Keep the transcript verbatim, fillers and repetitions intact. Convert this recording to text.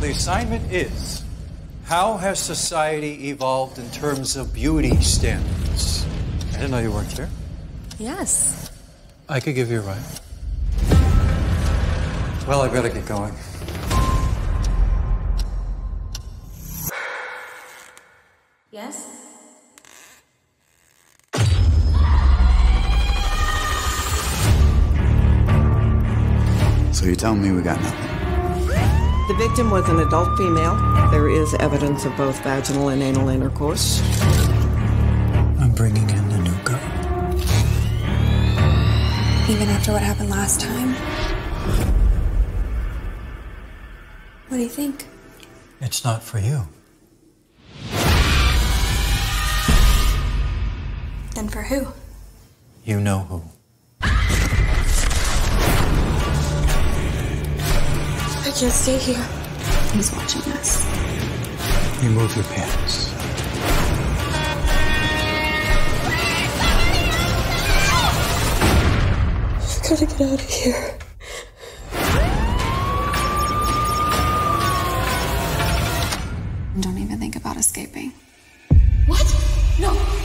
The assignment is, how has society evolved in terms of beauty standards? I didn't know you worked here. Yes. I could give you a ride. Well, I better get going. Yes? So you're telling me we got nothing? The victim was an adult female. There is evidence of both vaginal and anal intercourse. I'm bringing in the new girl. Even after what happened last time? What do you think? It's not for you. Then for who? You know who. I can't stay here. He's watching us. You move your pants. I gotta get out of here. Don't even think about escaping. What? No!